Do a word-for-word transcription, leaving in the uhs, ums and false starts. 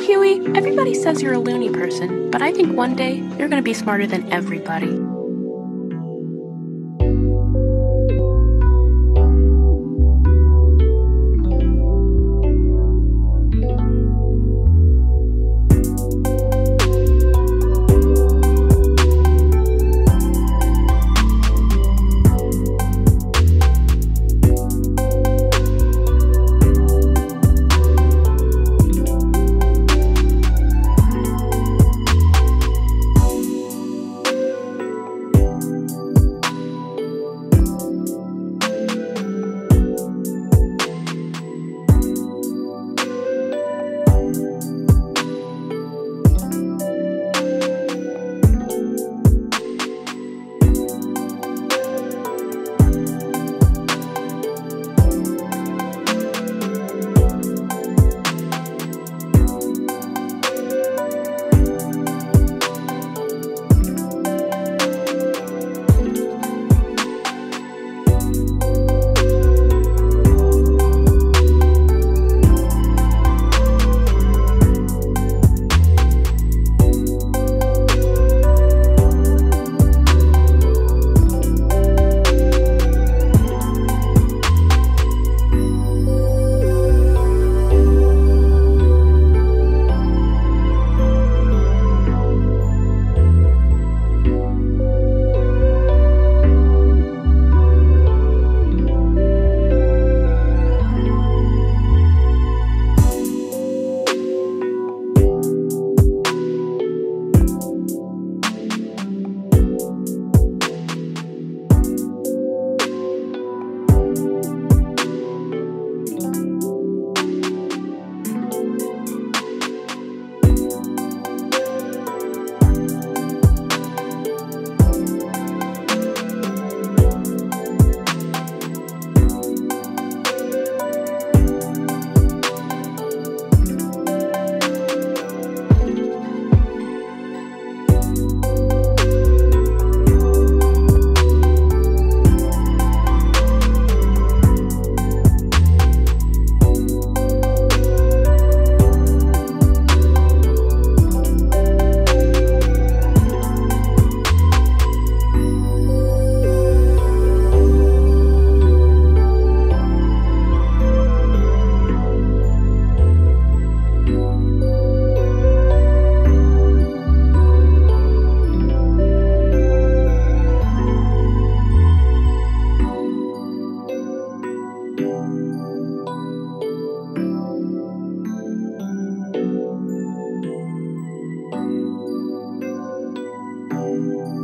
know, Huey, everybody says you're a loony person, but I think one day you're gonna be smarter than everybody. Thank you.